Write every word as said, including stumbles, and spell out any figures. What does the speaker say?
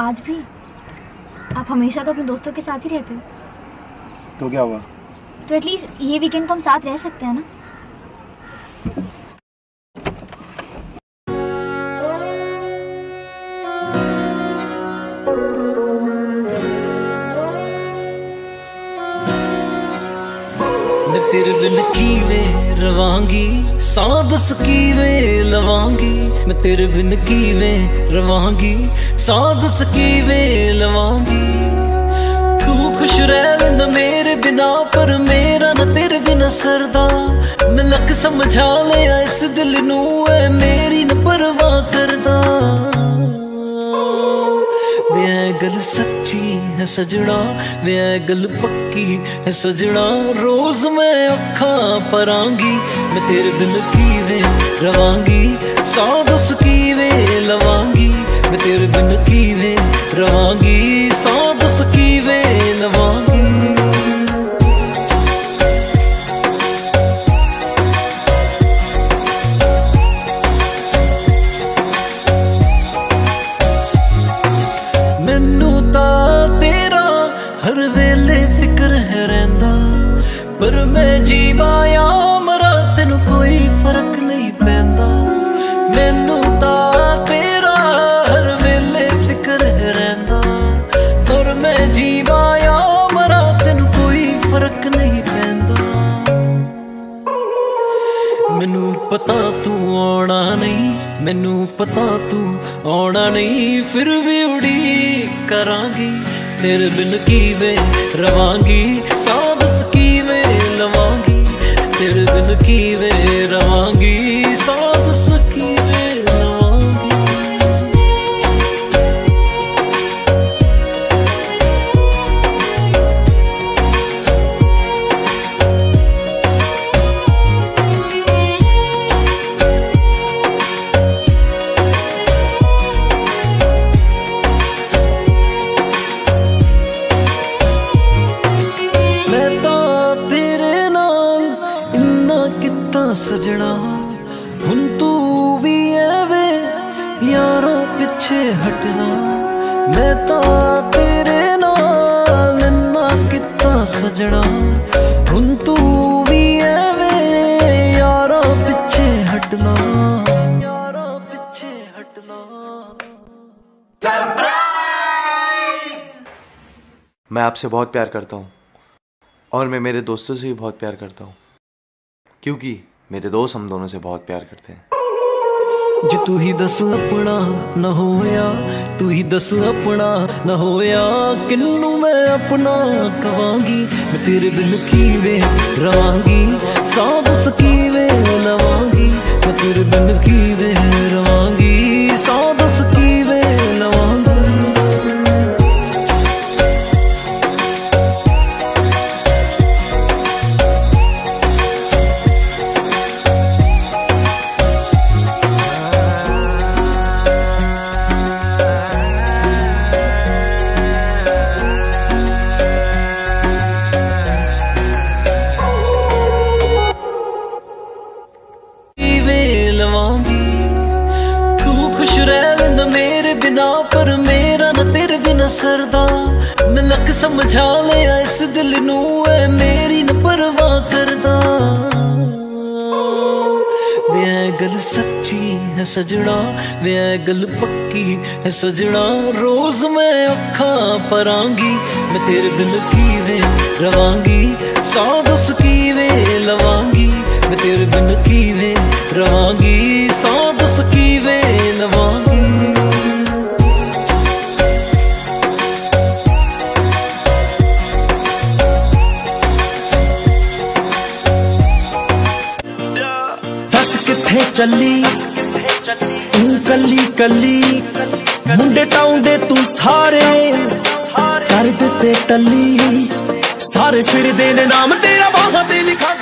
आज भी? आप हमेशा तो अपने दोस्तों के साथ ही रहते हो। तो क्या हुआ? तो एटलीस्ट ये वीकेंड तो हम साथ रह सकते हैं ना। तेरे बिन कीवे रवांगी, सानु दस कीवे लवांगी। मैं तेरे बिन कीवे रवांगी, सानु दस कीवे लवांगी। तू खुश रह न मेरे बिना, पर मेरा न तेरे बिना सरदा। मैं लख समझा लिया इस दिल नू, ऐ मेरी न परवाह करदा। गल सच्ची है सजना, वे गल पक्की है सजना। रोज मैं अखा परांगी, मैं तेरे बिन कीवे रवांगी, सानु दस कीवे लवांगी। मैं तेरे बिन कीवे रवांगी, सानु दस कीवे लवांगी। पर मैं जीवा या मरा तेनू कोई फर्क नहीं पैंदा। मैनू तां तेरा हर वेले फिकर रहिंदा। पर मैं जीवा या मरा तेनू कोई फर्क नहीं पैंदा। मैनू पता तू आना नहीं, मैनू पता तू आना नहीं। फिर भी उड़ीक करांगी, तेरे बिन कीवे रवांगी, सानु दस कीवे लवांगी। तेरे बिन कीवे रवांगी, सानु दस कीवे लवांगी। सजना हुण तू भी ऐवें यारों पिछे हटदा। मैं तां तेरे नाल इन्ना कित्ता सजना, हुण तू भी ऐवें यारों पिछे हटदा। यारों पिछे हटदा। सरप्राइज! मैं आपसे बहुत प्यार करता हूँ और मैं मेरे दोस्तों से भी बहुत प्यार करता हूँ, क्योंकि मेरे दोस्त हम दोनों से बहुत प्यार करते हैं। जी तू ही दस अपना न होया, तू ही दस अपना न होया। किन्नू मैं अपना कवांगी, मैं तेरे बिन कीवे रवांगी, सानु दस कीवे लवांगी। मैं तेरे बिन कीवे रवांगी, सानु दस कीवे लवांगी। सरदा मैं लख समझा लिया इस दिल नू, ऐ मेरी न परवाह करदा। वे गल सच्ची है सजना, वे गल पक्की है सजना। रोज मैं अखा परांगी, मैं तेरे बिन कीवे रवांगी, सानु दस कीवे लवांगी। मैं तेरे बिन कीवे रवांगी, सानु दस कीवे लवांगी। ਚੱਲੀ ਤੂੰ ਕੱਲੀ ਕੱਲੀ ਮੁੰਡੇ ਟਾਉਂਦੇ ਤੂੰ ਸਾਰੇ ਕਰ ਦਿੱਤੇ ਟੱਲੀ। ਸਾਰੇ ਫਿਰਦੇ ਨੇ ਨਾਮ ਤੇਰਾ ਬਾਹਾਂ ਤੇ ਲਿਖਾ।